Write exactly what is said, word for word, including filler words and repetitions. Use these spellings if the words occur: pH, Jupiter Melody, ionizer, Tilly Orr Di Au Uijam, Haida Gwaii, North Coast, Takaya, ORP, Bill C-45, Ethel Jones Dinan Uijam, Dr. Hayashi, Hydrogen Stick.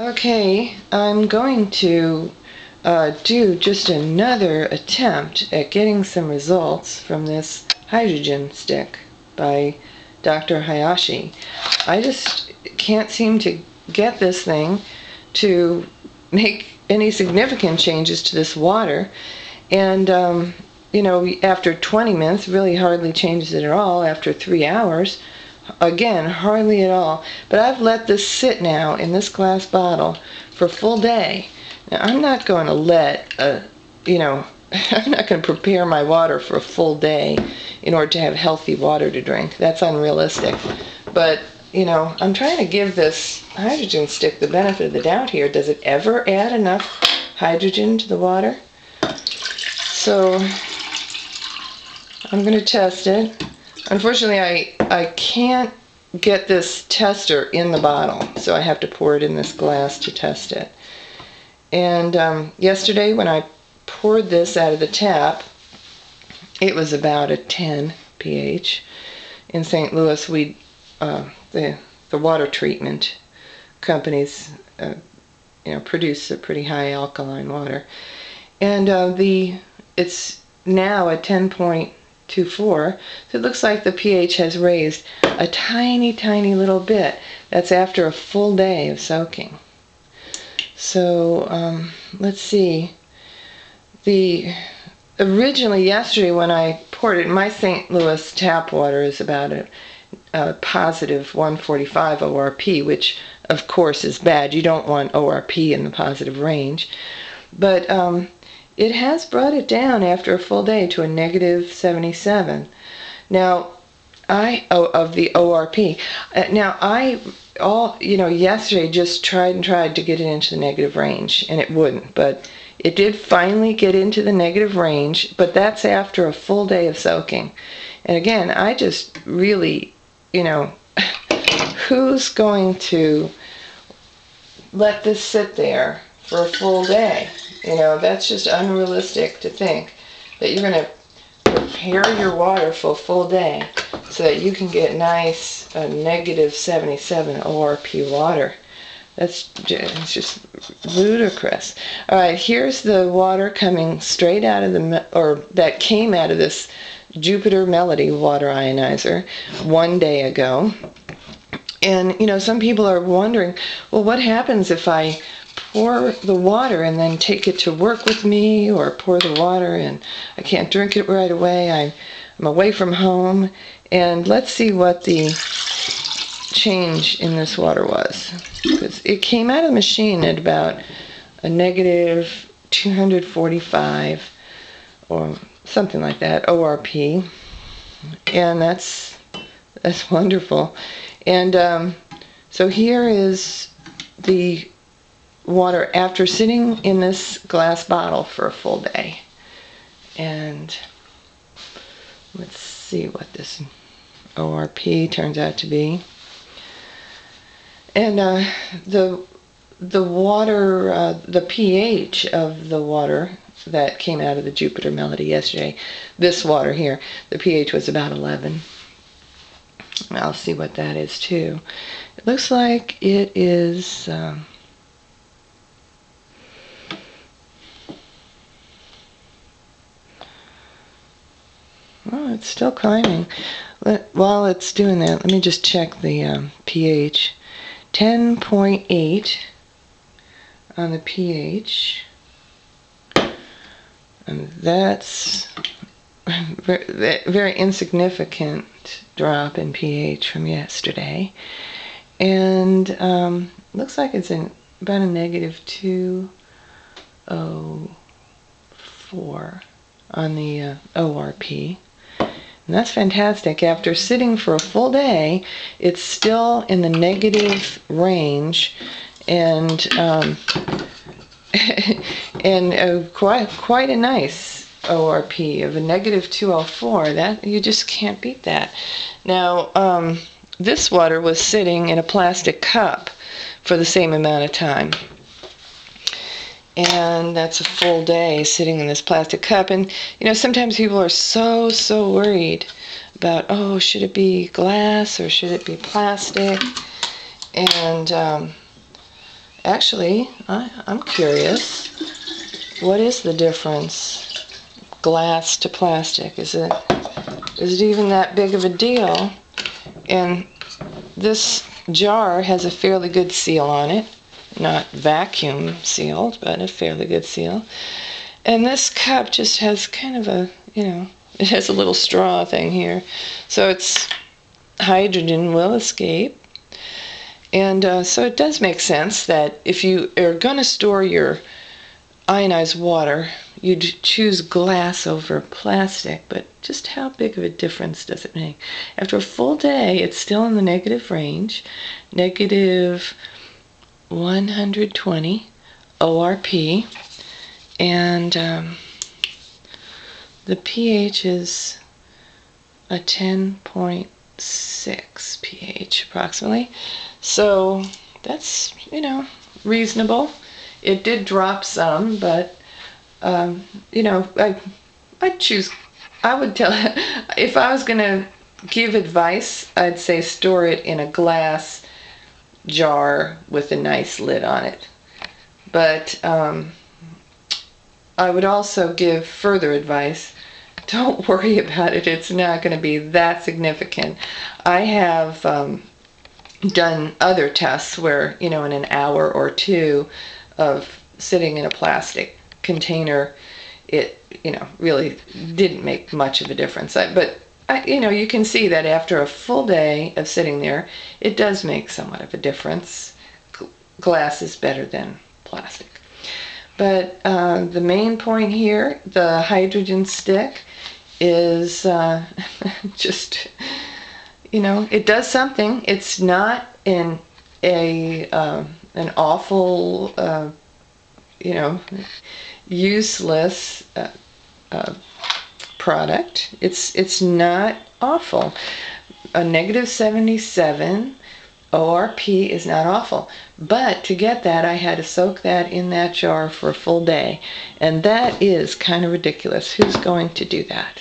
Okay, I'm going to uh, do just another attempt at getting some results from this hydrogen stick by Doctor Hayashi. I just can't seem to get this thing to make any significant changes to this water, and um, you know, after twenty minutes really hardly changes it at all, after three hours again hardly at all. But I've let this sit now in this glass bottle for a full day. Now I'm not going to let a, you know, I'm not going to prepare my water for a full day in order to have healthy water to drink. That's unrealistic. But you know, I'm trying to give this hydrogen stick the benefit of the doubt here. Does it ever add enough hydrogen to the water? So I'm going to test it. Unfortunately, I, I can't get this tester in the bottle, so I have to pour it in this glass to test it. And um, yesterday when I poured this out of the tap, it was about a ten pH. In Saint Louis, we uh, the the water treatment companies uh, you know, produce a pretty high alkaline water, and uh, the it's now at ten point two four, so it looks like the pH has raised a tiny tiny little bit. That's after a full day of soaking. So um, let's see. The originally yesterday when I poured it, my Saint Louis tap water is about a, a positive one forty-five O R P, which of course is bad. You don't want O R P in the positive range, but um, it has brought it down after a full day to a negative seventy-seven. Now, I oh, of the O R P. Uh, now I all you know yesterday just tried and tried to get it into the negative range, and it wouldn't. But it did finally get into the negative range, but that's after a full day of soaking. And again, I just really, you know, who's going to let this sit there for a full day? You know, that's just unrealistic to think that you're going to prepare your water for a full day so that you can get nice uh, negative seventy-seven O R P water. That's just ludicrous. All right, here's the water coming straight out of the, or that came out of this Jupiter Melody water ionizer one day ago. And, you know, some people are wondering, well, what happens if I pour the water and then take it to work with me, or pour the water and I can't drink it right away, I'm, I'm away from home? And let's see what the change in this water was, because it came out of the machine at about a negative two forty-five or something like that O R P, and that's that's wonderful. And um, so here is the water after sitting in this glass bottle for a full day, and let's see what this O R P turns out to be. And uh, the the water, uh, the pH of the water that came out of the Jupiter Melody yesterday, this water here, the pH was about eleven. I'll see what that is too. It looks like it is um, oh, it's still climbing. Let, while it's doing that, let me just check the um, pH. ten point eight on the pH, and that's a very insignificant drop in pH from yesterday. And um, looks like it's in about a negative two oh four on the uh, O R P. And that's fantastic. After sitting for a full day, it's still in the negative range, and um, and uh, quite quite a nice O R P of a negative two oh four. That you just can't beat that. Now um, this water was sitting in a plastic cup for the same amount of time, and that's a full day sitting in this plastic cup. And you know, sometimes people are so so worried about, oh, should it be glass or should it be plastic? And um, Actually, I, I'm curious. What is the difference? Glass to plastic. Is it is it even that big of a deal? And this jar has a fairly good seal on it. Not vacuum sealed, but a fairly good seal. And this cup just has kind of a, you know, it has a little straw thing here. So it's hydrogen will escape. And uh, so it does make sense that if you are going to store your ionized water, you'd choose glass over plastic. But just how big of a difference does it make? After a full day, it's still in the negative range, negative one hundred twenty O R P, and um, the pH is a ten point six pH approximately. So that's, you know, reasonable. It did drop some, but um, you know, I I'd choose. I would tell if I was gonna give advice, I'd say store it in a glass jar with a nice lid on it. But um, I would also give further advice. Don't worry about it. It's not going to be that significant. I have um, done other tests where, you know, in an hour or two of sitting in a plastic container, it, you know, really didn't make much of a difference. I, but I, you know, you can see that after a full day of sitting there, it does make somewhat of a difference. Glass is better than plastic. But uh, the main point here, the hydrogen stick, is uh, just, you know, it does something. It's not in a uh, an awful, uh, you know, useless uh, uh, product. It's it's not awful. A negative seventy-seven O R P is not awful, but to get that I had to soak that in that jar for a full day, and that is kind of ridiculous. Who's going to do that?